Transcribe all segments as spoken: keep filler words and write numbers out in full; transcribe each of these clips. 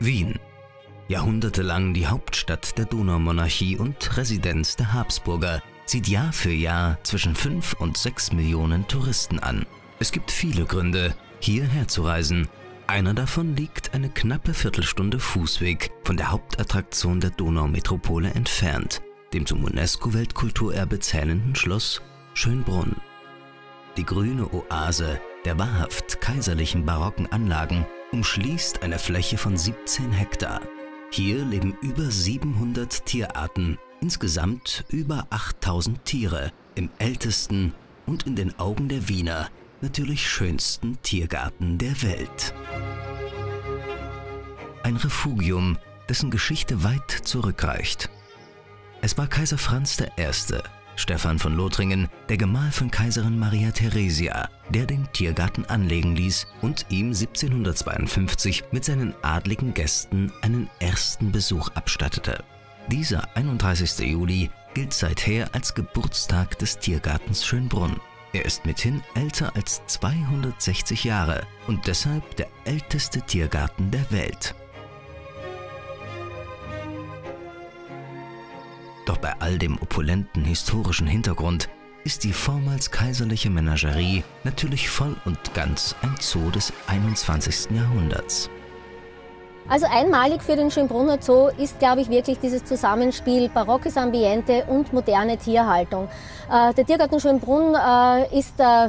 Wien. Jahrhundertelang die Hauptstadt der Donaumonarchie und Residenz der Habsburger, zieht Jahr für Jahr zwischen fünf und sechs Millionen Touristen an. Es gibt viele Gründe, hierher zu reisen. Einer davon liegt eine knappe Viertelstunde Fußweg von der Hauptattraktion der Donaumetropole entfernt, dem zum UNESCO-Weltkulturerbe zählenden Schloss Schönbrunn. Die grüne Oase der wahrhaft kaiserlichen barocken Anlagen umschließt eine Fläche von siebzehn Hektar. Hier leben über siebenhundert Tierarten, insgesamt über achttausend Tiere, im ältesten und in den Augen der Wiener natürlich schönsten Tiergarten der Welt. Ein Refugium, dessen Geschichte weit zurückreicht. Es war Kaiser Franz der Erste., Stephan von Lothringen, der Gemahl von Kaiserin Maria Theresia, der den Tiergarten anlegen ließ und ihm siebzehnhundertzweiundfünfzig mit seinen adligen Gästen einen ersten Besuch abstattete. Dieser einunddreißigste Juli gilt seither als Geburtstag des Tiergartens Schönbrunn. Er ist mithin älter als zweihundertsechzig Jahre und deshalb der älteste Tiergarten der Welt. Doch bei all dem opulenten historischen Hintergrund ist die vormals kaiserliche Menagerie natürlich voll und ganz ein Zoo des einundzwanzigsten Jahrhunderts. Also einmalig für den Schönbrunner Zoo ist, glaube ich, wirklich dieses Zusammenspiel barockes Ambiente und moderne Tierhaltung. Äh, der Tiergarten Schönbrunn äh, ist äh,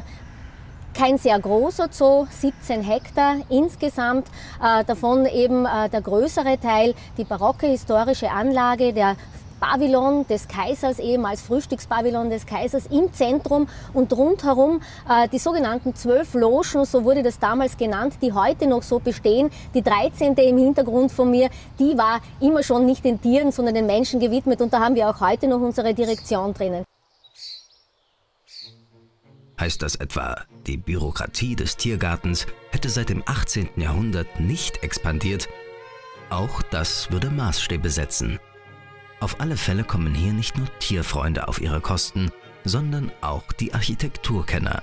kein sehr großer Zoo, siebzehn Hektar insgesamt, äh, davon eben äh, der größere Teil, die barocke historische Anlage, der Pavillon des Kaisers, ehemals Frühstückspavillon des Kaisers im Zentrum und rundherum äh, die sogenannten zwölf Logen, so wurde das damals genannt, die heute noch so bestehen. Die dreizehnte im Hintergrund von mir, die war immer schon nicht den Tieren, sondern den Menschen gewidmet und da haben wir auch heute noch unsere Direktion drinnen. Heißt das etwa, die Bürokratie des Tiergartens hätte seit dem achtzehnten Jahrhundert nicht expandiert? Auch das würde Maßstäbe setzen. Auf alle Fälle kommen hier nicht nur Tierfreunde auf ihre Kosten, sondern auch die Architekturkenner.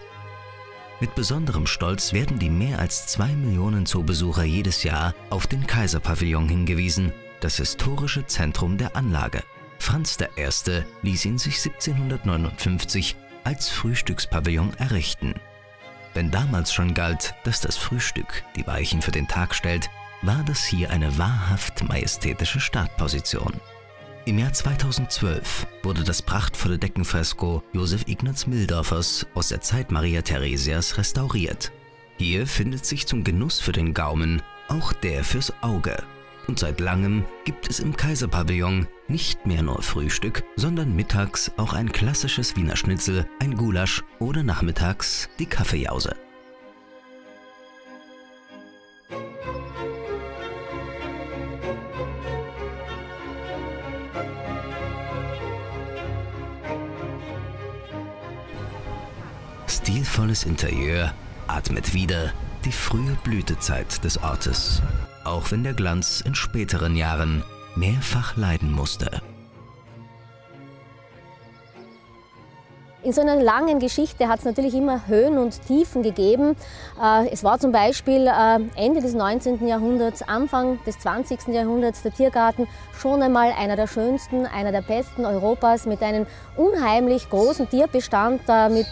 Mit besonderem Stolz werden die mehr als zwei Millionen Zoobesucher jedes Jahr auf den Kaiserpavillon hingewiesen, das historische Zentrum der Anlage. Franz der Erste. Ließ ihn sich siebzehnhundertneunundfünfzig als Frühstückspavillon errichten. Wenn damals schon galt, dass das Frühstück die Weichen für den Tag stellt, war das hier eine wahrhaft majestätische Startposition. Im Jahr zweitausendzwölf wurde das prachtvolle Deckenfresko Josef Ignaz Milldorfers aus der Zeit Maria Theresias restauriert. Hier findet sich zum Genuss für den Gaumen auch der fürs Auge. Und seit langem gibt es im Kaiserpavillon nicht mehr nur Frühstück, sondern mittags auch ein klassisches Wiener Schnitzel, ein Gulasch oder nachmittags die Kaffeejause. Stilvolles Interieur atmet wieder die frühe Blütezeit des Ortes, auch wenn der Glanz in späteren Jahren mehrfach leiden musste. In so einer langen Geschichte hat es natürlich immer Höhen und Tiefen gegeben. Es war zum Beispiel Ende des neunzehnten Jahrhunderts, Anfang des zwanzigsten Jahrhunderts der Tiergarten schon einmal einer der schönsten, einer der besten Europas mit einem unheimlich großen Tierbestand mit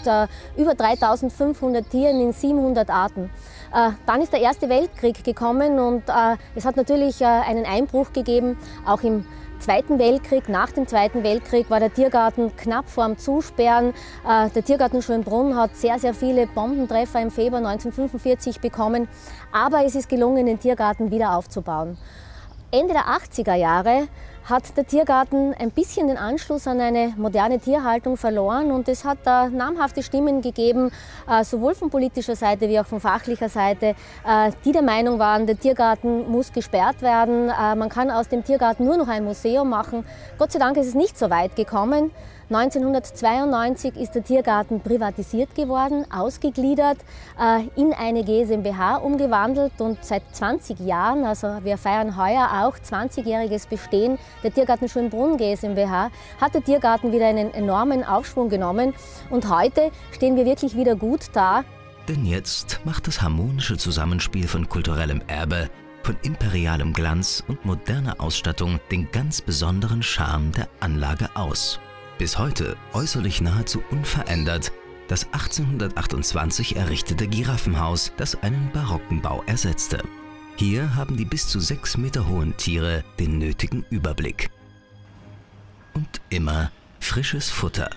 über dreitausendfünfhundert Tieren in siebenhundert Arten. Dann ist der Erste Weltkrieg gekommen und es hat natürlich einen Einbruch gegeben, auch im Zweiten Weltkrieg. Nach dem Zweiten Weltkrieg war der Tiergarten knapp vorm Zusperren. Der Tiergarten Schönbrunn hat sehr, sehr viele Bombentreffer im Februar neunzehnhundertfünfundvierzig bekommen, aber es ist gelungen, den Tiergarten wieder aufzubauen. Ende der achtziger Jahre hat der Tiergarten ein bisschen den Anschluss an eine moderne Tierhaltung verloren und es hat da namhafte Stimmen gegeben, sowohl von politischer Seite wie auch von fachlicher Seite, die der Meinung waren, der Tiergarten muss gesperrt werden, man kann aus dem Tiergarten nur noch ein Museum machen. Gott sei Dank ist es nicht so weit gekommen. neunzehnhundertzweiundneunzig ist der Tiergarten privatisiert geworden, ausgegliedert, in eine G S M B H umgewandelt und seit zwanzig Jahren, also wir feiern heuer auch zwanzigjähriges Bestehen der Tiergarten Schönbrunn G S M B H, hat der Tiergarten wieder einen enormen Aufschwung genommen und heute stehen wir wirklich wieder gut da. Denn jetzt macht das harmonische Zusammenspiel von kulturellem Erbe, von imperialem Glanz und moderner Ausstattung den ganz besonderen Charme der Anlage aus. Bis heute äußerlich nahezu unverändert das achtzehnhundertachtundzwanzig errichtete Giraffenhaus, das einen barocken Bau ersetzte. Hier haben die bis zu sechs Meter hohen Tiere den nötigen Überblick. Und immer frisches Futter.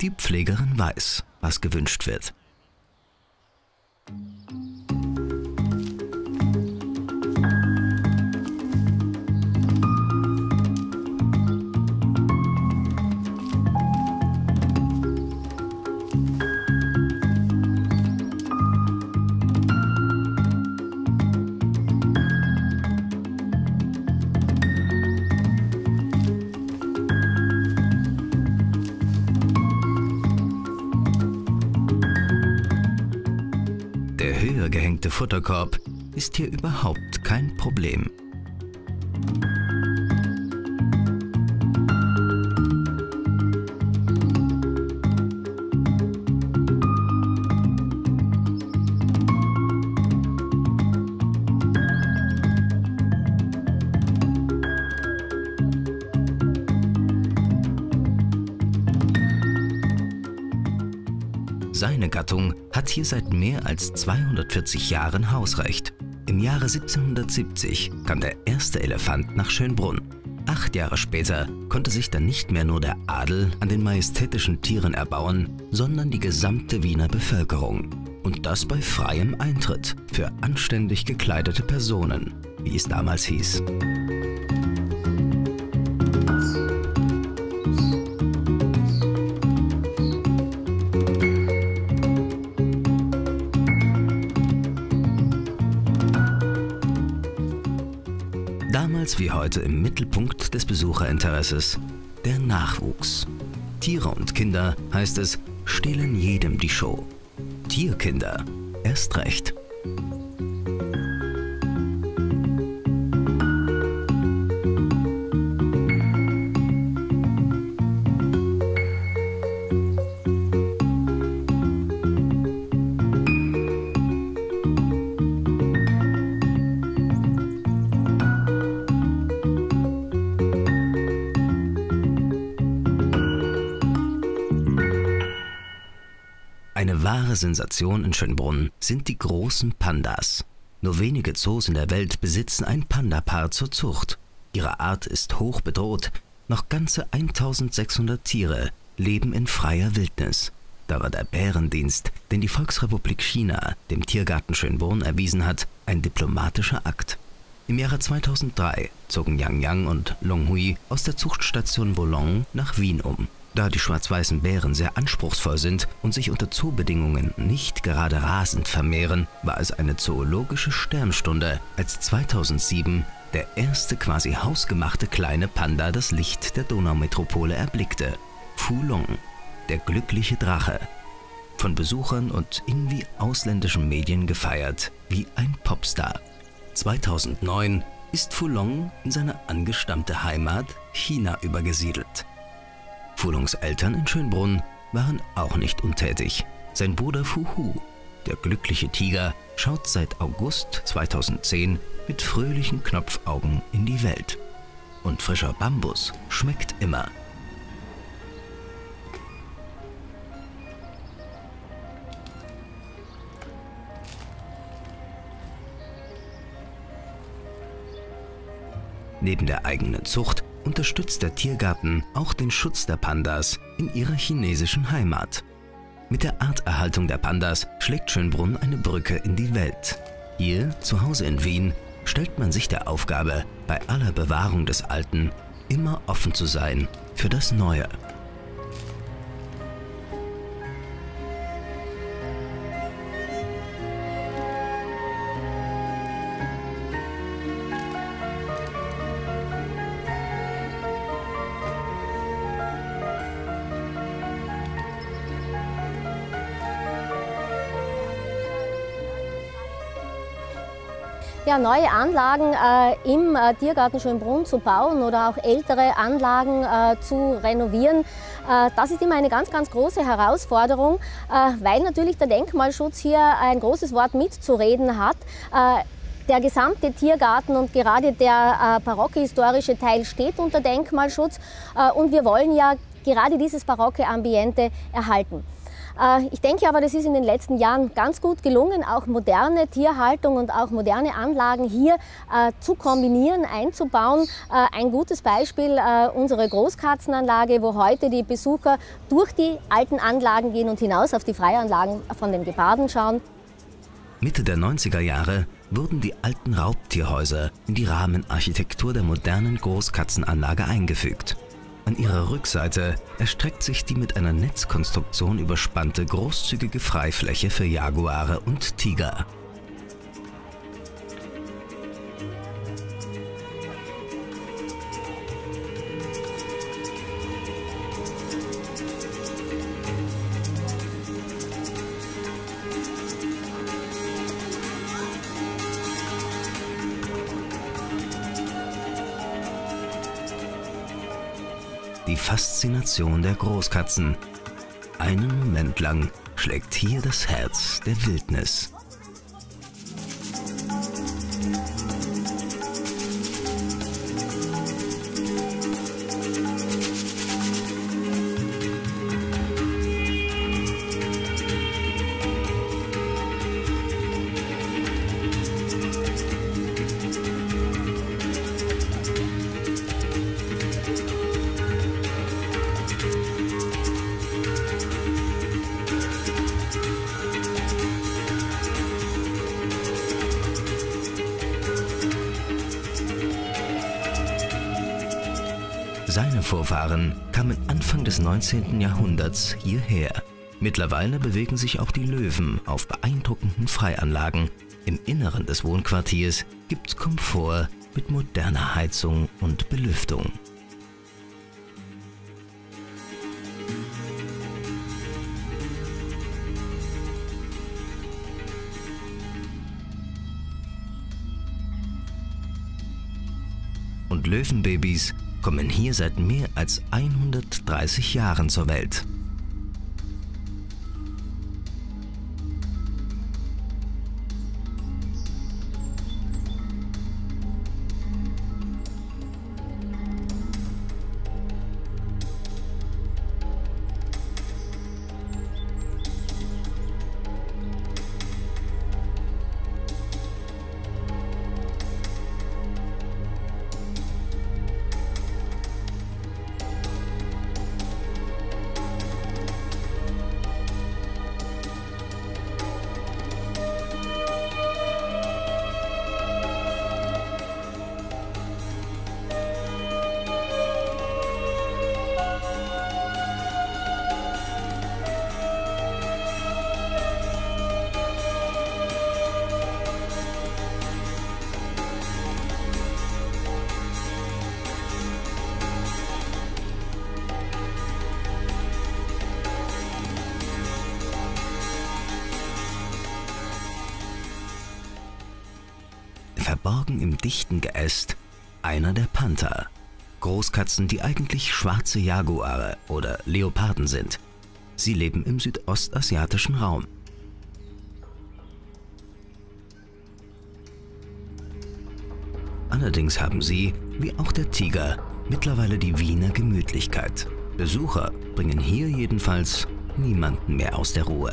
Die Pflegerin weiß, was gewünscht wird. Der höher gehängte Futterkorb ist hier überhaupt kein Problem. Seine Gattung hat hier seit mehr als zweihundertvierzig Jahren Hausrecht. Im Jahre siebzehnhundertsiebzig kam der erste Elefant nach Schönbrunn. Acht Jahre später konnte sich dann nicht mehr nur der Adel an den majestätischen Tieren erbauen, sondern die gesamte Wiener Bevölkerung. Und das bei freiem Eintritt für anständig gekleidete Personen, wie es damals hieß. Damals wie heute im Mittelpunkt des Besucherinteresses der Nachwuchs. Tiere und Kinder, heißt es, stehlen jedem die Show. Tierkinder erst recht. Eine wahre Sensation in Schönbrunn sind die großen Pandas. Nur wenige Zoos in der Welt besitzen ein Pandapaar zur Zucht. Ihre Art ist hoch bedroht. Noch ganze eintausendsechshundert Tiere leben in freier Wildnis. Da war der Bärendienst, den die Volksrepublik China dem Tiergarten Schönbrunn erwiesen hat, ein diplomatischer Akt. Im Jahre zweitausenddrei zogen Yang Yang und Longhui aus der Zuchtstation Wolong nach Wien um. Da die schwarz-weißen Bären sehr anspruchsvoll sind und sich unter Zoobedingungen nicht gerade rasend vermehren, war es eine zoologische Sternstunde, als zweitausendsieben der erste quasi hausgemachte kleine Panda das Licht der Donaumetropole erblickte. Fu Long, der glückliche Drache. Von Besuchern und in wie ausländischen Medien gefeiert, wie ein Popstar. zweitausendneun ist Fu Long in seine angestammte Heimat China übergesiedelt. Fu Longs Eltern in Schönbrunn waren auch nicht untätig. Sein Bruder Fu Hu, der glückliche Tiger, schaut seit August zweitausendzehn mit fröhlichen Knopfaugen in die Welt. und frischer Bambus schmeckt immer. Neben der eigenen Zucht unterstützt der Tiergarten auch den Schutz der Pandas in ihrer chinesischen Heimat. Mit der Arterhaltung der Pandas schlägt Schönbrunn eine Brücke in die Welt. Hier, zu Hause in Wien, stellt man sich der Aufgabe, bei aller Bewahrung des Alten immer offen zu sein für das Neue. Ja, neue Anlagen äh, im äh, Tiergarten Schönbrunn zu bauen oder auch ältere Anlagen äh, zu renovieren, äh, das ist immer eine ganz, ganz große Herausforderung, äh, weil natürlich der Denkmalschutz hier ein großes Wort mitzureden hat. Äh, Der gesamte Tiergarten und gerade der äh, barocke historische Teil steht unter Denkmalschutz äh, und wir wollen ja gerade dieses barocke Ambiente erhalten. Ich denke aber, das ist in den letzten Jahren ganz gut gelungen, auch moderne Tierhaltung und auch moderne Anlagen hier äh, zu kombinieren, einzubauen. Äh, ein gutes Beispiel, äh, unsere Großkatzenanlage, wo heute die Besucher durch die alten Anlagen gehen und hinaus auf die Freianlagen von den Geparden schauen. Mitte der neunziger Jahre wurden die alten Raubtierhäuser in die Rahmenarchitektur der modernen Großkatzenanlage eingefügt. An ihrer Rückseite erstreckt sich die mit einer Netzkonstruktion überspannte großzügige Freifläche für Jaguare und Tiger. Die Faszination der Großkatzen. Einen Moment lang schlägt hier das Herz der Wildnis. Seine Vorfahren kamen Anfang des neunzehnten Jahrhunderts hierher. Mittlerweile bewegen sich auch die Löwen auf beeindruckenden Freianlagen. Im Inneren des Wohnquartiers gibt's Komfort mit moderner Heizung und Belüftung. Und Löwenbabys kommen hier seit mehr als hundertdreißig Jahren zur Welt. Verborgen im dichten Geäst einer der Panther. Großkatzen, die eigentlich schwarze Jaguare oder Leoparden sind. Sie leben im südostasiatischen Raum. Allerdings haben sie, wie auch der Tiger, mittlerweile die Wiener Gemütlichkeit. Besucher bringen hier jedenfalls niemanden mehr aus der Ruhe.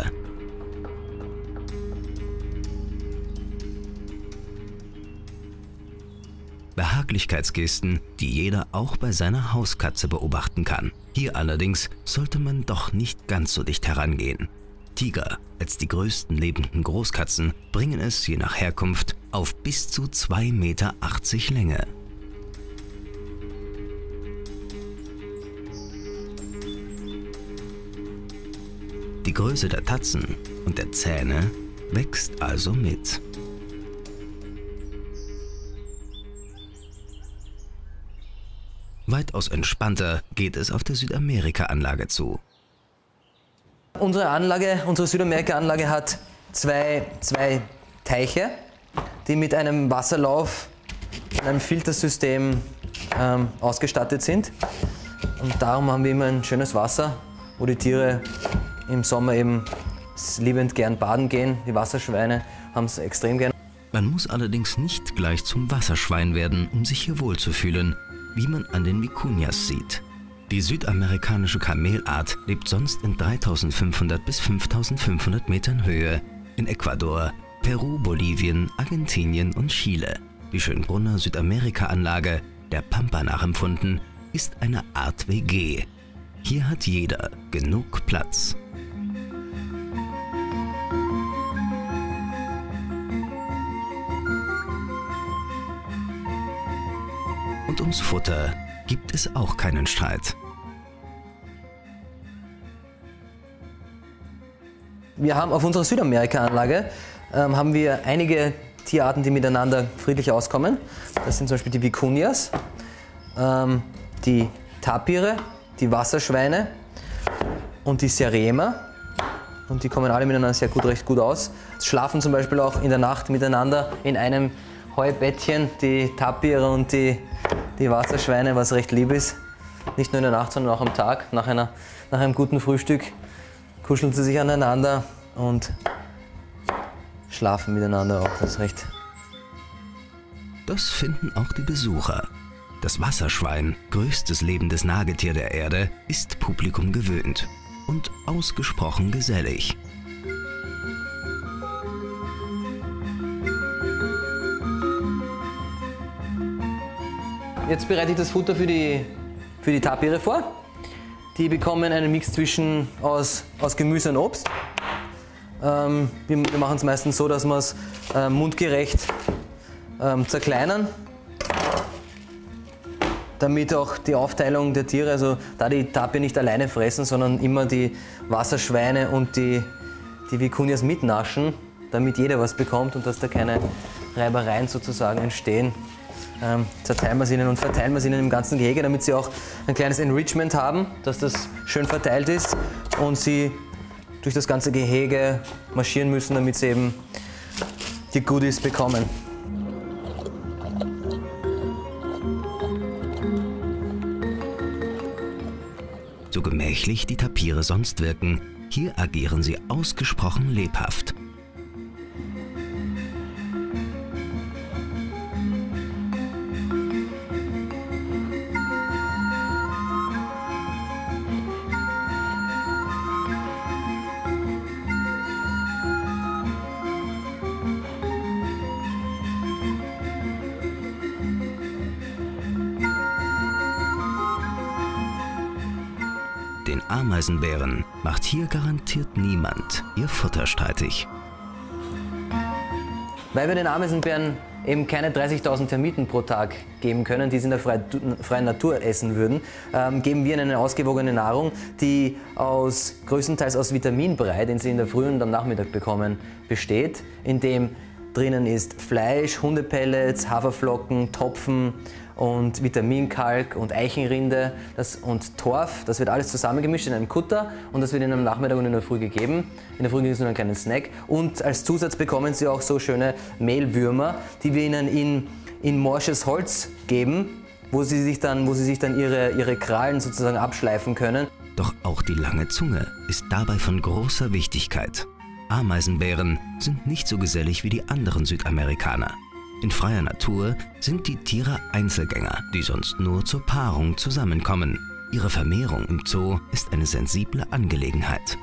Behaglichkeitsgesten, die jeder auch bei seiner Hauskatze beobachten kann. Hier allerdings sollte man doch nicht ganz so dicht herangehen. Tiger, als die größten lebenden Großkatzen, bringen es je nach Herkunft auf bis zu zwei Komma achtzig Meter Länge. Die Größe der Tatzen und der Zähne wächst also mit. Weitaus entspannter geht es auf der Südamerika-Anlage zu. Unsere Anlage, unsere Südamerika-Anlage hat zwei, zwei Teiche, die mit einem Wasserlauf, einem Filtersystem ähm, ausgestattet sind. Und darum haben wir immer ein schönes Wasser, wo die Tiere im Sommer eben liebend gern baden gehen. Die Wasserschweine haben es extrem gern. Man muss allerdings nicht gleich zum Wasserschwein werden, um sich hier wohlzufühlen, wie man an den Vicuñas sieht. Die südamerikanische Kamelart lebt sonst in dreitausendfünfhundert bis fünftausendfünfhundert Metern Höhe in Ecuador, Peru, Bolivien, Argentinien und Chile. Die Schönbrunner Südamerika-Anlage, der Pampa nachempfunden, ist eine Art W G. Hier hat jeder genug Platz. Und ums Futter gibt es auch keinen Streit. Wir haben auf unserer Südamerika-Anlage ähm, haben wir einige Tierarten, die miteinander friedlich auskommen. Das sind zum Beispiel die Vicuñas, ähm, die Tapire, die Wasserschweine und die Serema. Und die kommen alle miteinander sehr gut, recht gut aus. Sie schlafen zum Beispiel auch in der Nacht miteinander in einem Heubettchen, die Tapire und die Die Wasserschweine, was recht lieb ist, nicht nur in der Nacht, sondern auch am Tag. Nach, einer, nach einem guten Frühstück kuscheln sie sich aneinander und schlafen miteinander auch. Das ist recht. Das finden auch die Besucher. Das Wasserschwein, größtes lebendes Nagetier der Erde, ist Publikum gewöhnt und ausgesprochen gesellig. Jetzt bereite ich das Futter für die, für die Tapire vor. Die bekommen einen Mix zwischen aus, aus Gemüse und Obst. Ähm, wir wir machen es meistens so, dass wir es äh, mundgerecht ähm, zerkleinern, damit auch die Aufteilung der Tiere, also da die Tapir nicht alleine fressen, sondern immer die Wasserschweine und die, die Vicuñas mitnaschen, damit jeder was bekommt und dass da keine Reibereien sozusagen entstehen. Ähm, zerteilen wir es ihnen und verteilen wir es ihnen im ganzen Gehege, damit sie auch ein kleines Enrichment haben, dass das schön verteilt ist und sie durch das ganze Gehege marschieren müssen, damit sie eben die Goodies bekommen. So gemächlich die Tapire sonst wirken, hier agieren sie ausgesprochen lebhaft. Den Ameisenbären macht hier garantiert niemand ihr Futter streitig. Weil wir den Ameisenbären eben keine dreißigtausend Termiten pro Tag geben können, die sie in der freien Natur essen würden, ähm, geben wir ihnen eine ausgewogene Nahrung, die aus, größtenteils aus Vitaminbrei, den sie in der Früh und am Nachmittag bekommen, besteht, in dem drinnen ist Fleisch, Hundepellets, Haferflocken, Topfen und Vitaminkalk und Eichenrinde das, und Torf. Das wird alles zusammengemischt in einem Kutter und das wird ihnen am Nachmittag und in der Früh gegeben. In der Früh gibt es nur einen kleinen Snack und als Zusatz bekommen sie auch so schöne Mehlwürmer, die wir ihnen in, in morsches Holz geben, wo sie sich dann, wo sie sich dann ihre, ihre Krallen sozusagen abschleifen können. Doch auch die lange Zunge ist dabei von großer Wichtigkeit. Ameisenbären sind nicht so gesellig wie die anderen Südamerikaner. In freier Natur sind die Tiere Einzelgänger, die sonst nur zur Paarung zusammenkommen. Ihre Vermehrung im Zoo ist eine sensible Angelegenheit.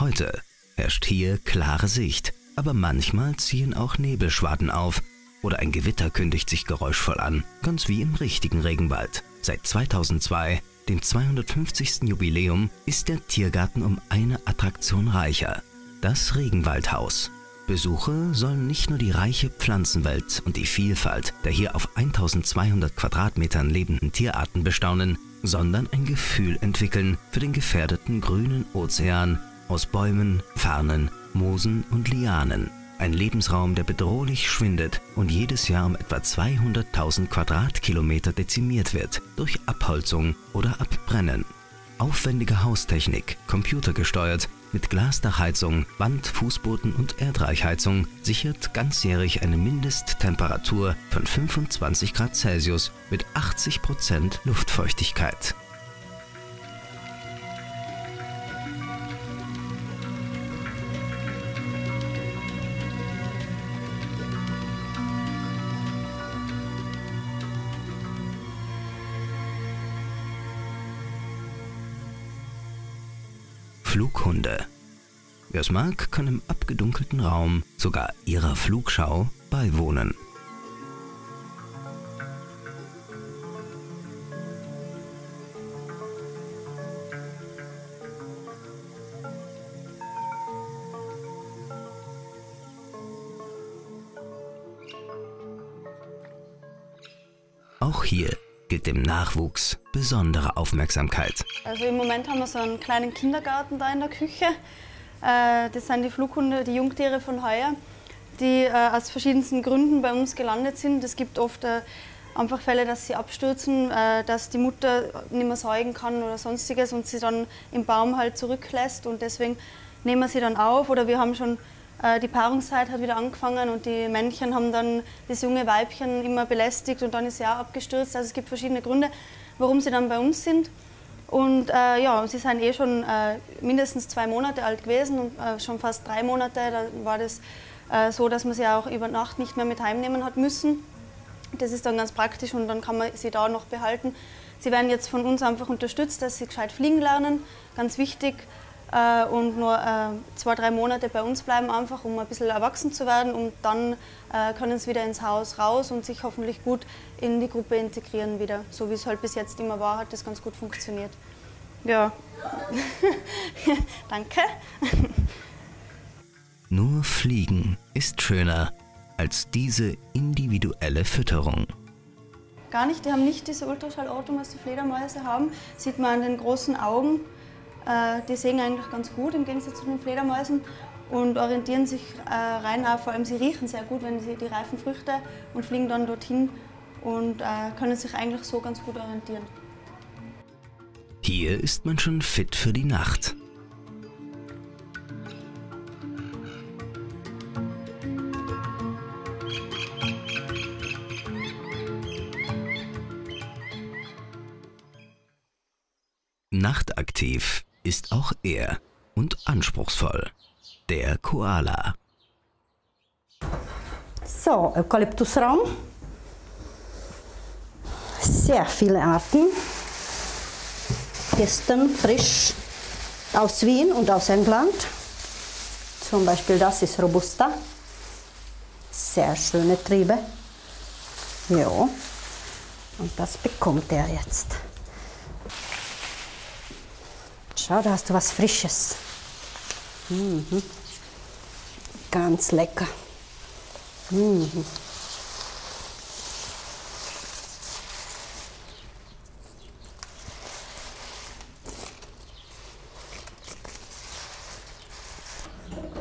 Heute herrscht hier klare Sicht, aber manchmal ziehen auch Nebelschwaden auf oder ein Gewitter kündigt sich geräuschvoll an, ganz wie im richtigen Regenwald. Seit zweitausendzwei, dem zweihundertfünfzigsten Jubiläum, ist der Tiergarten um eine Attraktion reicher, das Regenwaldhaus. Besucher sollen nicht nur die reiche Pflanzenwelt und die Vielfalt der hier auf eintausendzweihundert Quadratmetern lebenden Tierarten bestaunen, sondern ein Gefühl entwickeln für den gefährdeten grünen Ozean, aus Bäumen, Farnen, Moosen und Lianen. Ein Lebensraum, der bedrohlich schwindet und jedes Jahr um etwa zweihunderttausend Quadratkilometer dezimiert wird durch Abholzung oder Abbrennen. Aufwendige Haustechnik, computergesteuert, mit Glasdachheizung, Wand-, Fußboden- und Erdreichheizung sichert ganzjährig eine Mindesttemperatur von fünfundzwanzig Grad Celsius mit achtzig Prozent Luftfeuchtigkeit. Flughunde. Wer es mag, kann im abgedunkelten Raum sogar ihrer Flugschau beiwohnen. Auch hier gilt dem Nachwuchs besondere Aufmerksamkeit. Also im Moment haben wir so einen kleinen Kindergarten da in der Küche. Das sind die Flughunde, die Jungtiere von heuer, die aus verschiedensten Gründen bei uns gelandet sind. Es gibt oft einfach Fälle, dass sie abstürzen, dass die Mutter nicht mehr säugen kann oder sonstiges und sie dann im Baum halt zurücklässt und deswegen nehmen wir sie dann auf. Oder wir haben schon die Paarungszeit hat wieder angefangen und die Männchen haben dann das junge Weibchen immer belästigt und dann ist sie auch abgestürzt. Also es gibt verschiedene Gründe, warum sie dann bei uns sind. Und äh, ja, sie sind eh schon äh, mindestens zwei Monate alt gewesen und äh, schon fast drei Monate. Da war das äh, so, dass man sie auch über Nacht nicht mehr mit heimnehmen hat müssen. Das ist dann ganz praktisch und dann kann man sie da noch behalten. Sie werden jetzt von uns einfach unterstützt, dass sie gescheit fliegen lernen, ganz wichtig. Und nur äh, zwei, drei Monate bei uns bleiben einfach, um ein bisschen erwachsen zu werden und dann äh, können sie wieder ins Haus raus und sich hoffentlich gut in die Gruppe integrieren wieder. So wie es halt bis jetzt immer war, hat das ganz gut funktioniert. Ja, danke. Nur Fliegen ist schöner als diese individuelle Fütterung. Gar nicht, die haben nicht diese Ultraschallortung, was die Fledermäuse haben, sieht man an den großen Augen. Die sehen eigentlich ganz gut im Gegensatz zu den Fledermäusen und orientieren sich rein auch, vor allem sie riechen sehr gut, wenn sie die reifen Früchte und fliegen dann dorthin und können sich eigentlich so ganz gut orientieren. Hier ist man schon fit für die Nacht. Nachtaktiv ist auch er und anspruchsvoll, der Koala. So, Eukalyptusraum. Sehr viele Arten. Gestern frisch aus Wien und aus England. Zum Beispiel das ist Robusta. Sehr schöne Triebe. Ja. Und das bekommt er jetzt. Schau, da hast du was Frisches. Mhm. Ganz lecker. Mhm.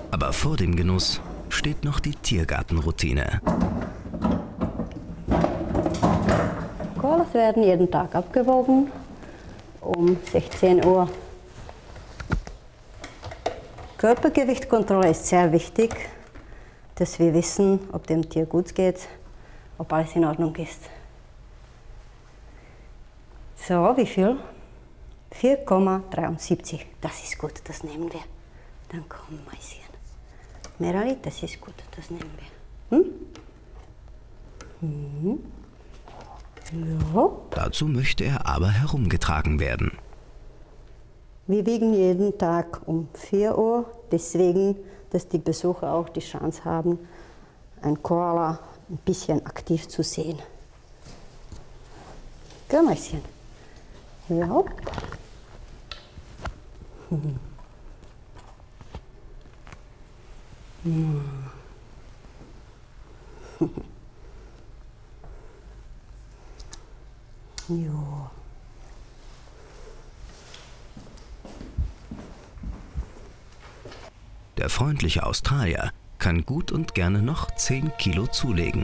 Aber vor dem Genuss steht noch die Tiergartenroutine. Guck. Kohlers werden jeden Tag abgewogen um sechzehn Uhr. Körpergewichtkontrolle ist sehr wichtig, dass wir wissen, ob dem Tier gut geht, ob alles in Ordnung ist. So, wie viel? vier Komma dreiundsiebzig. Das ist gut, das nehmen wir. Dann komm, Mäuschen. Merali, das ist gut, das nehmen wir. Hm? Mhm. So. Dazu möchte er aber herumgetragen werden. Wir wiegen jeden Tag um vier Uhr, deswegen, dass die Besucher auch die Chance haben, einen Koala ein bisschen aktiv zu sehen. Geh, Mäuschen. Ja. Hm. Hm. Ja. Der freundliche Australier kann gut und gerne noch zehn Kilo zulegen.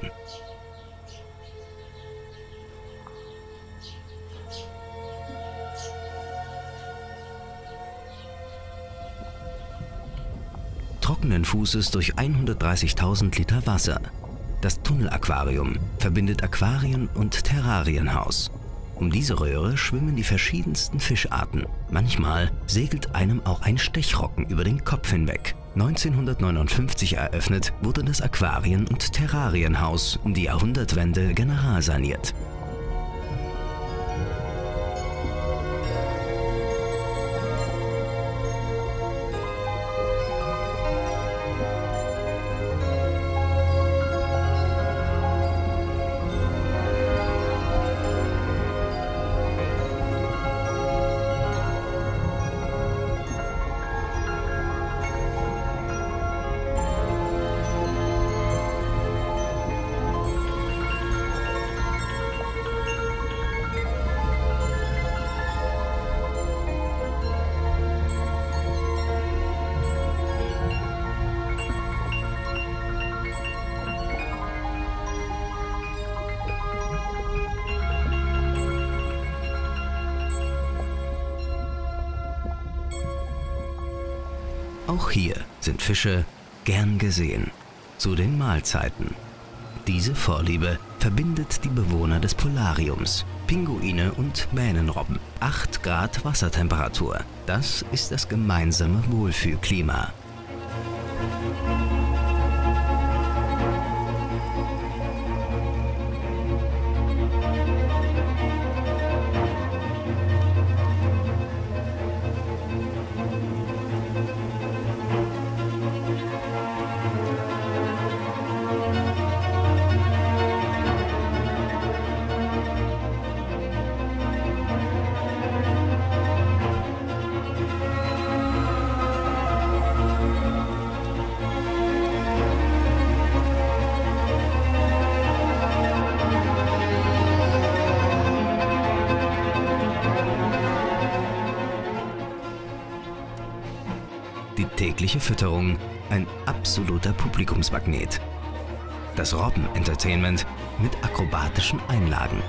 Trockenen Fußes durch hundertdreißigtausend Liter Wasser. Das Tunnelaquarium verbindet Aquarien und Terrarienhaus. Um diese Röhre schwimmen die verschiedensten Fischarten. Manchmal segelt einem auch ein Stechrocken über den Kopf hinweg. neunzehnhundertneunundfünfzig eröffnet, wurde das Aquarien- und Terrarienhaus um die Jahrhundertwende generalsaniert. Auch hier sind Fische gern gesehen, zu den Mahlzeiten. Diese Vorliebe verbindet die Bewohner des Polariums, Pinguine und Mähnenrobben. acht Grad Wassertemperatur, das ist das gemeinsame Wohlfühlklima. Die tägliche Fütterung, ein absoluter Publikumsmagnet. Das Robben-Entertainment mit akrobatischen Einlagen.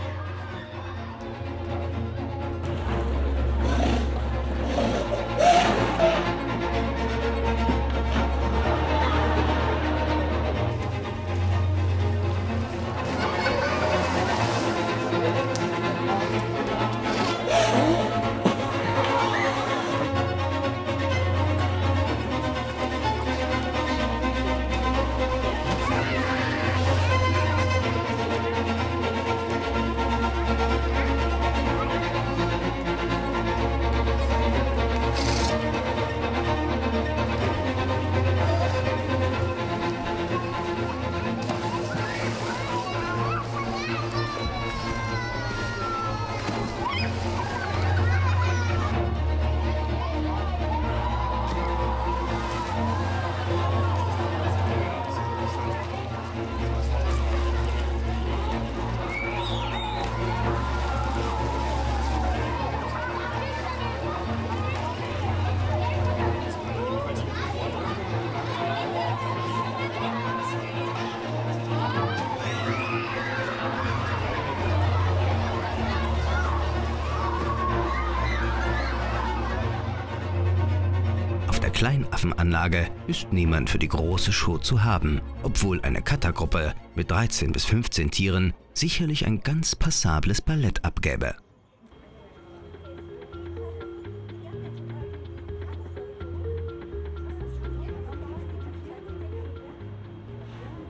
Kleinaffenanlage ist niemand für die große Show zu haben, obwohl eine Kattergruppe mit dreizehn bis fünfzehn Tieren sicherlich ein ganz passables Ballett abgäbe.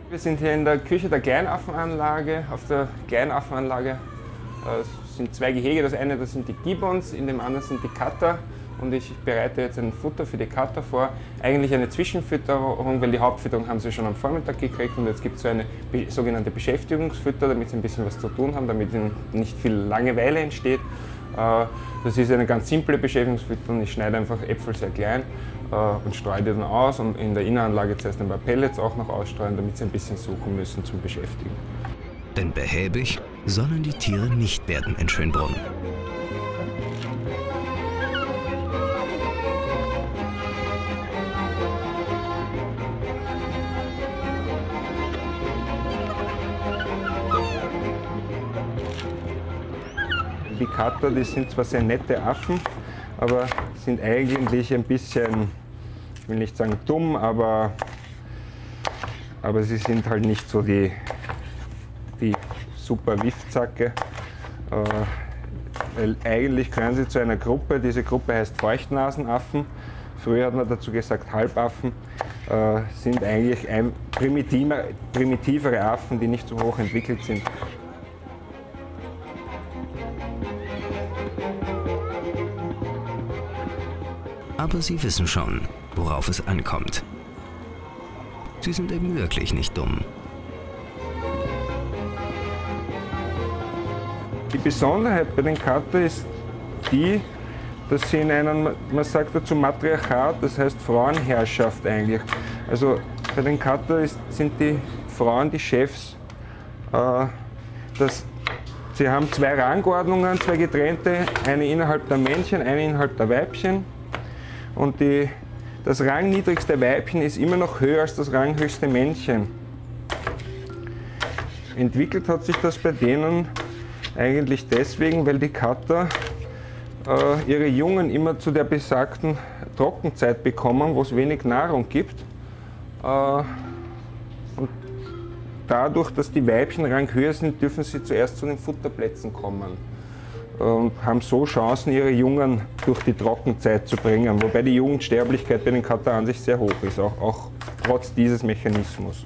Wir sind hier in der Küche der Kleinaffenanlage. Auf der Kleinaffenanlage äh, sind zwei Gehege. Das eine, das sind die Gibbons, in dem anderen sind die Katter. Und ich bereite jetzt ein Futter für die Katter vor. Eigentlich eine Zwischenfütterung, weil die Hauptfütterung haben sie schon am Vormittag gekriegt. Und jetzt gibt es so eine sogenannte Beschäftigungsfütter, damit sie ein bisschen was zu tun haben, damit ihnen nicht viel Langeweile entsteht. Äh, das ist eine ganz simple Beschäftigungsfütterung. Ich schneide einfach Äpfel sehr klein und streue die dann aus und in der Innenanlage zuerst ein paar Pellets auch noch ausstreuen, damit sie ein bisschen suchen müssen zum Beschäftigen. Denn behäbig sollen die Tiere nicht werden in Schönbrunn. Die Katter, die sind zwar sehr nette Affen, aber sind eigentlich ein bisschen, ich will nicht sagen dumm, aber, aber sie sind halt nicht so die, die super Wiffzacke. Äh, weil eigentlich gehören sie zu einer Gruppe, diese Gruppe heißt Feuchtnasenaffen. Früher hat man dazu gesagt Halbaffen, äh, sind eigentlich ein, primitive, primitivere Affen, die nicht so hoch entwickelt sind. Aber sie wissen schon, worauf es ankommt. Sie sind eben wirklich nicht dumm. Die Besonderheit bei den Katter ist die, dass sie in einem, man sagt dazu Matriarchat, das heißt Frauenherrschaft eigentlich. Also bei den Katter ist, sind die Frauen die Chefs. Äh, das, sie haben zwei Rangordnungen, zwei getrennte, eine innerhalb der Männchen, eine innerhalb der Weibchen. Und die, das rangniedrigste Weibchen ist immer noch höher als das ranghöchste Männchen. Entwickelt hat sich das bei denen eigentlich deswegen, weil die Katter äh, ihre Jungen immer zu der besagten Trockenzeit bekommen, wo es wenig Nahrung gibt. Äh, und dadurch, dass die Weibchen ranghöher sind, dürfen sie zuerst zu den Futterplätzen kommen und haben so Chancen, ihre Jungen durch die Trockenzeit zu bringen. Wobei die Jugendsterblichkeit bei den Katter an sich sehr hoch ist, auch, auch trotz dieses Mechanismus.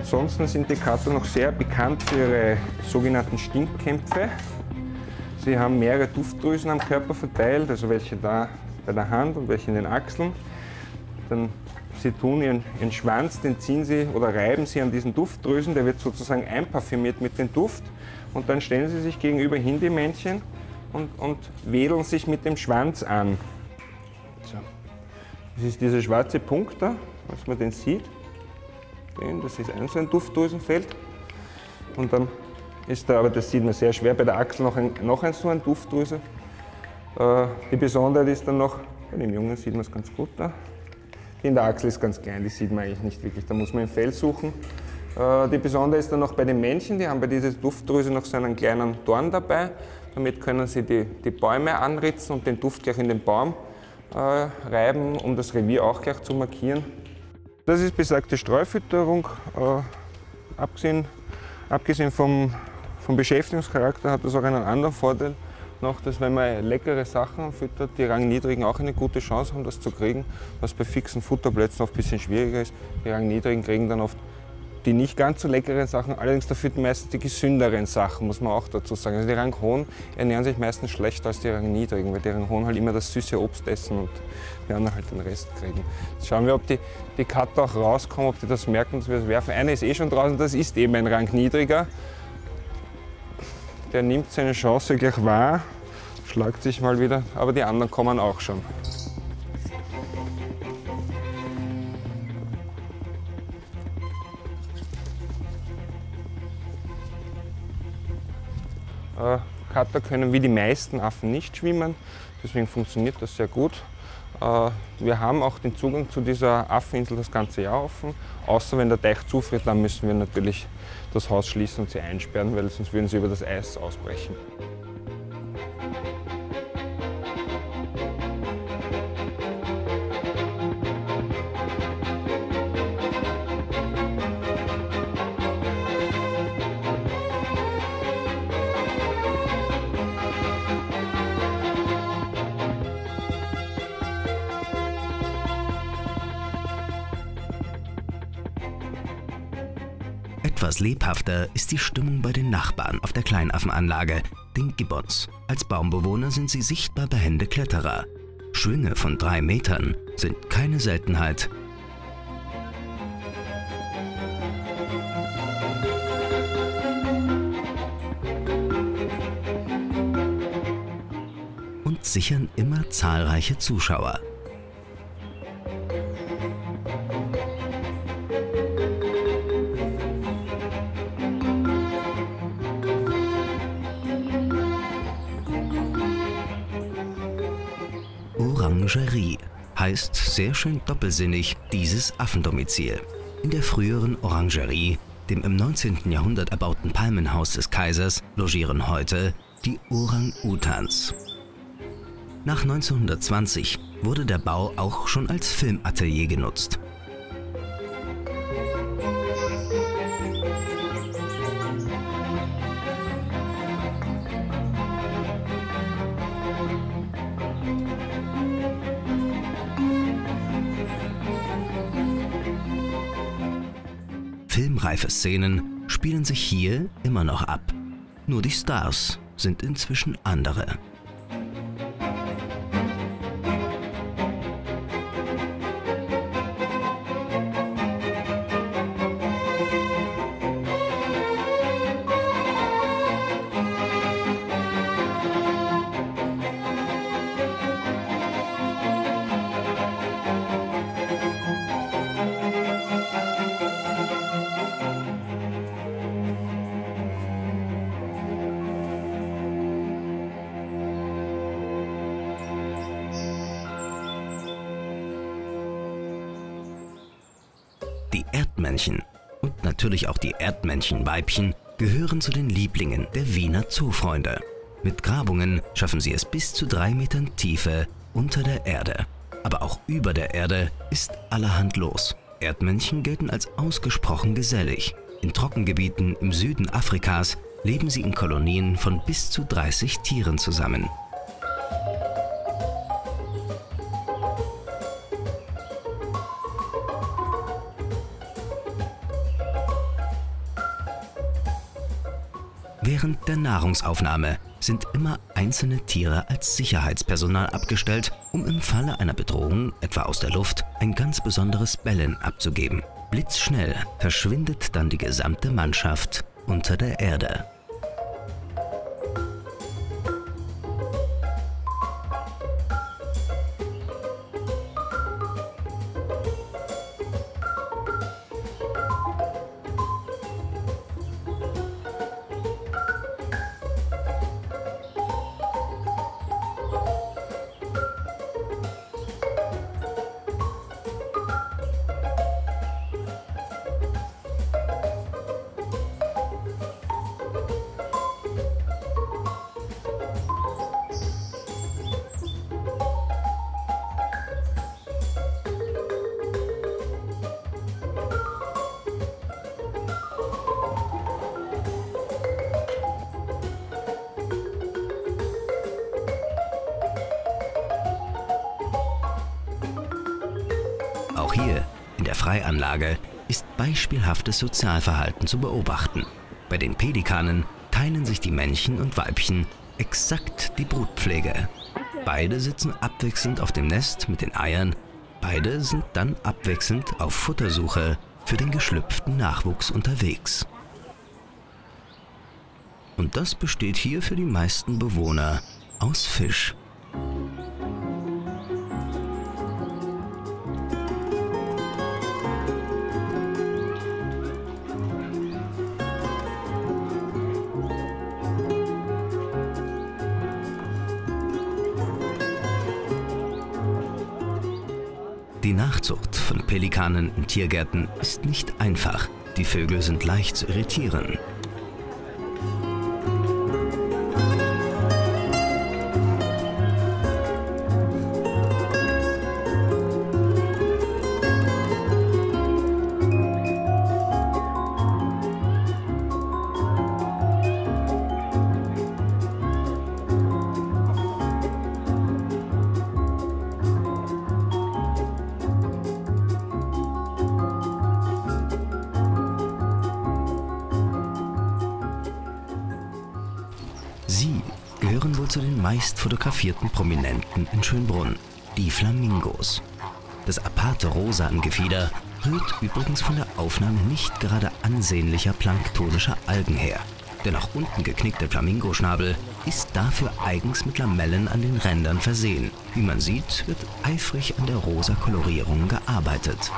Ansonsten sind die Katter noch sehr bekannt für ihre sogenannten Stinkkämpfe. Sie haben mehrere Duftdrüsen am Körper verteilt, also welche da bei der Hand und welche in den Achseln. Dann sie tun ihren, ihren Schwanz, den ziehen sie oder reiben sie an diesen Duftdrüsen, der wird sozusagen einparfümiert mit dem Duft. Und dann stellen sie sich gegenüber hin, die Männchen, und, und wedeln sich mit dem Schwanz an. So. Das ist dieser schwarze Punkt da, was man den sieht. Das ist ein so ein Duftdrüsenfeld. Und dann ist da, aber das sieht man sehr schwer, bei der Achsel noch ein, noch ein so ein Duftdrüse. Äh, die Besonderheit ist dann noch, bei dem Jungen sieht man es ganz gut da. Die in der Achsel ist ganz klein, die sieht man eigentlich nicht wirklich, da muss man im Fell suchen. Äh, die Besonderheit ist dann noch bei den Männchen, die haben bei dieser Duftdrüse noch so einen kleinen Dorn dabei. Damit können sie die, die Bäume anritzen und den Duft gleich in den Baum äh, reiben, um das Revier auch gleich zu markieren. Das ist besagte Streufütterung, äh, abgesehen, abgesehen vom Vom Beschäftigungscharakter hat das auch einen anderen Vorteil noch, dass wenn man leckere Sachen füttert, die Rangniedrigen auch eine gute Chance haben, das zu kriegen, was bei fixen Futterplätzen oft ein bisschen schwieriger ist. Die Rangniedrigen kriegen dann oft die nicht ganz so leckeren Sachen, allerdings dafür meistens die gesünderen Sachen, muss man auch dazu sagen. Also die Ranghohen ernähren sich meistens schlechter als die Rangniedrigen, weil die Ranghohen halt immer das süße Obst essen und die anderen halt den Rest kriegen. Jetzt schauen wir, ob die, die Katter auch rauskommen, ob die das merken, dass wir es werfen. Einer ist eh schon draußen, das ist eben ein Rangniedriger. Der nimmt seine Chance gleich wahr, schlagt sich mal wieder, aber die anderen kommen auch schon. Äh, Katter können wie die meisten Affen nicht schwimmen, deswegen funktioniert das sehr gut. Wir haben auch den Zugang zu dieser Affeninsel das ganze Jahr offen. Außer wenn der Teich zufriert, dann müssen wir natürlich das Haus schließen und sie einsperren, weil sonst würden sie über das Eis ausbrechen. Etwas lebhafter ist die Stimmung bei den Nachbarn auf der Kleinaffenanlage, den Gibbons. Als Baumbewohner sind sie sichtbar behende Kletterer. Schwünge von drei Metern sind keine Seltenheit. Und sichern immer zahlreiche Zuschauer. Orangerie heißt sehr schön doppelsinnig dieses Affendomizil. In der früheren Orangerie, dem im neunzehnten Jahrhundert erbauten Palmenhaus des Kaisers, logieren heute die Orang-Utans. Nach neunzehnhundertzwanzig wurde der Bau auch schon als Filmatelier genutzt. Filmreife Szenen spielen sich hier immer noch ab. Nur die Stars sind inzwischen andere. Die Erdmännchen und natürlich auch die Erdmännchenweibchen gehören zu den Lieblingen der Wiener Zoofreunde. Mit Grabungen schaffen sie es bis zu drei Metern Tiefe unter der Erde. Aber auch über der Erde ist allerhand los. Erdmännchen gelten als ausgesprochen gesellig. In Trockengebieten im Süden Afrikas leben sie in Kolonien von bis zu dreißig Tieren zusammen. Während der Nahrungsaufnahme sind immer einzelne Tiere als Sicherheitspersonal abgestellt, um im Falle einer Bedrohung, etwa aus der Luft, ein ganz besonderes Bellen abzugeben. Blitzschnell verschwindet dann die gesamte Mannschaft unter der Erde. Auch hier, in der Freianlage, ist beispielhaftes Sozialverhalten zu beobachten. Bei den Pelikanen teilen sich die Männchen und Weibchen exakt die Brutpflege. Beide sitzen abwechselnd auf dem Nest mit den Eiern, beide sind dann abwechselnd auf Futtersuche für den geschlüpften Nachwuchs unterwegs. Und das besteht hier für die meisten Bewohner aus Fisch. Die Nachzucht von Pelikanen in Tiergärten ist nicht einfach. Die Vögel sind leicht zu irritieren. Sie gehören wohl zu den meist fotografierten Prominenten in Schönbrunn, die Flamingos. Das aparte Rosa im Gefieder rührt übrigens von der Aufnahme nicht gerade ansehnlicher planktonischer Algen her. Der nach unten geknickte Flamingoschnabel ist dafür eigens mit Lamellen an den Rändern versehen. Wie man sieht, wird eifrig an der rosa Kolorierung gearbeitet.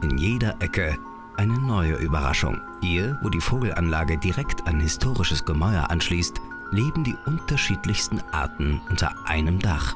In jeder Ecke eine neue Überraschung. Hier, wo die Vogelanlage direkt an historisches Gemäuer anschließt, leben die unterschiedlichsten Arten unter einem Dach.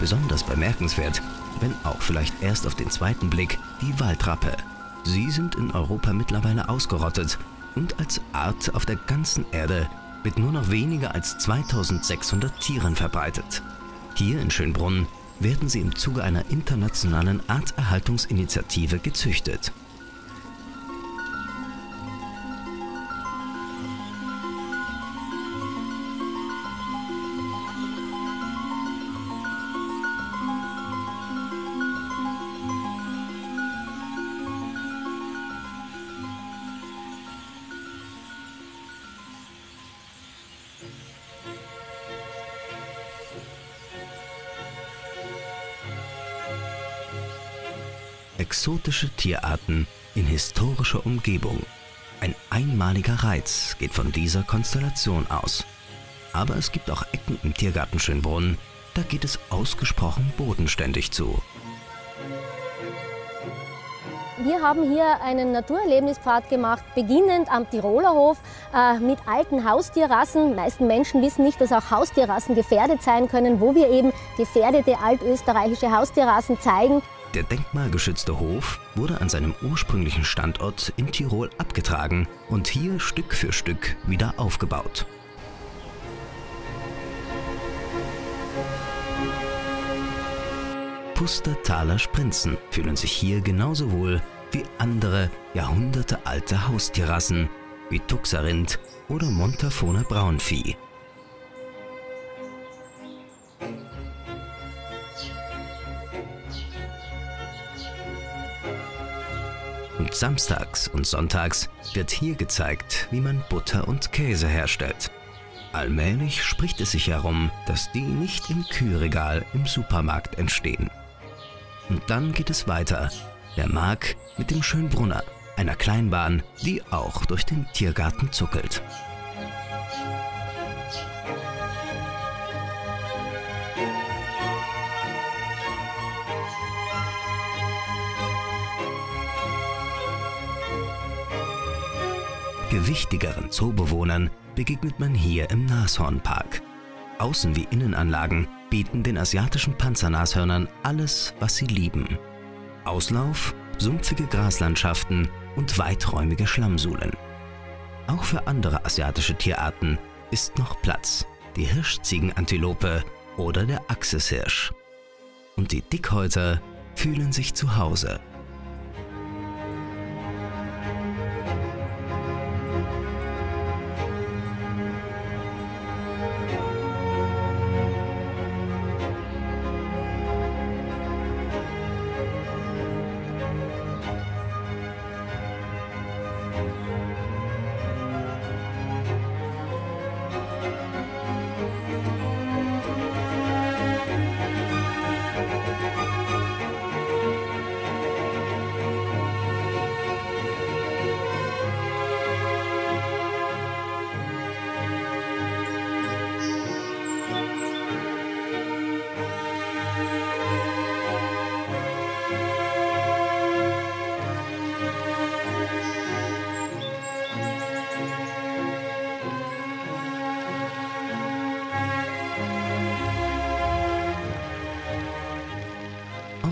Besonders bemerkenswert, wenn auch vielleicht erst auf den zweiten Blick, die Waldrappe. Sie sind in Europa mittlerweile ausgerottet und als Art auf der ganzen Erde mit nur noch weniger als zweitausendsechshundert Tieren verbreitet. Hier in Schönbrunn werden sie im Zuge einer internationalen Arterhaltungsinitiative gezüchtet. Exotische Tierarten in historischer Umgebung. Ein einmaliger Reiz geht von dieser Konstellation aus. Aber es gibt auch Ecken im Tiergarten Schönbrunn, da geht es ausgesprochen bodenständig zu. Wir haben hier einen Naturerlebnispfad gemacht, beginnend am Tiroler Hof äh, mit alten Haustierrassen. Die meisten Menschen wissen nicht, dass auch Haustierrassen gefährdet sein können, wo wir eben gefährdete altösterreichische Haustierrassen zeigen. Der denkmalgeschützte Hof wurde an seinem ursprünglichen Standort in Tirol abgetragen und hier Stück für Stück wieder aufgebaut. Pustertaler Sprinzen fühlen sich hier genauso wohl wie andere jahrhundertealte Haustierrassen wie Tuxerind oder Montafoner Braunvieh. Und samstags und sonntags wird hier gezeigt, wie man Butter und Käse herstellt. Allmählich spricht es sich herum, dass die nicht im Kühlregal im Supermarkt entstehen. Und dann geht es weiter, der Markt mit dem Schönbrunner, einer Kleinbahn, die auch durch den Tiergarten zuckelt. Gewichtigeren Zoobewohnern begegnet man hier im Nashornpark. Außen- wie Innenanlagen bieten den asiatischen Panzernashörnern alles, was sie lieben. Auslauf, sumpfige Graslandschaften und weiträumige Schlammsuhlen. Auch für andere asiatische Tierarten ist noch Platz, die Hirschziegenantilope oder der Axishirsch. Und die Dickhäuter fühlen sich zu Hause.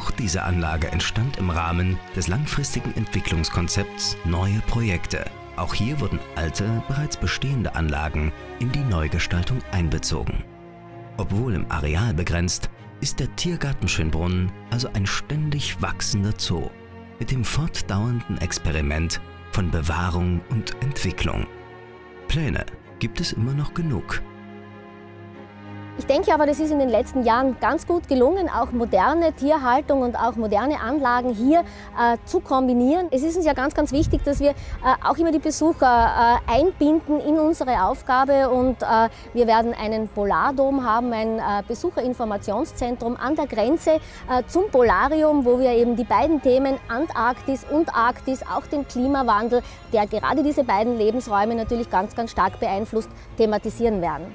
Auch diese Anlage entstand im Rahmen des langfristigen Entwicklungskonzepts Neue Projekte. Auch hier wurden alte, bereits bestehende Anlagen in die Neugestaltung einbezogen. Obwohl im Areal begrenzt, ist der Tiergarten Schönbrunn also ein ständig wachsender Zoo mit dem fortdauernden Experiment von Bewahrung und Entwicklung. Pläne gibt es immer noch genug. Ich denke aber, das ist in den letzten Jahren ganz gut gelungen, auch moderne Tierhaltung und auch moderne Anlagen hier äh, zu kombinieren. Es ist uns ja ganz, ganz wichtig, dass wir äh, auch immer die Besucher äh, einbinden in unsere Aufgabe. Und äh, wir werden einen Polardom haben, ein äh, Besucherinformationszentrum an der Grenze äh, zum Polarium, wo wir eben die beiden Themen Antarktis und Arktis, auch den Klimawandel, der gerade diese beiden Lebensräume natürlich ganz, ganz stark beeinflusst, thematisieren werden.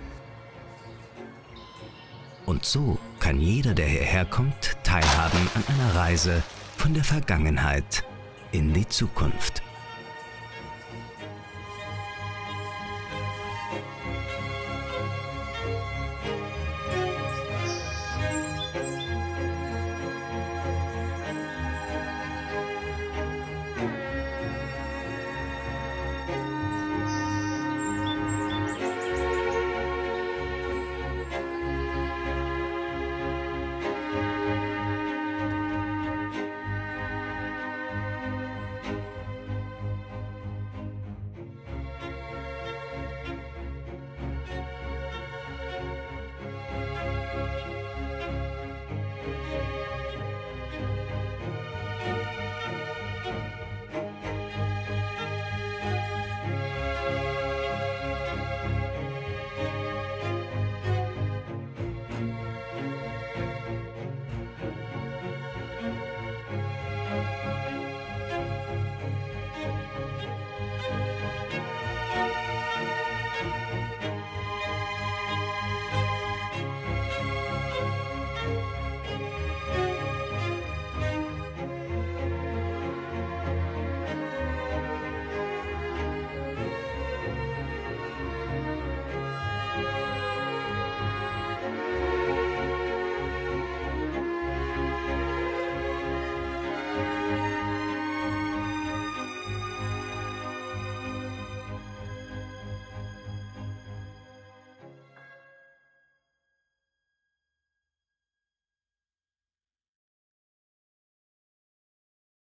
Und so kann jeder, der hierher kommt, teilhaben an einer Reise von der Vergangenheit in die Zukunft.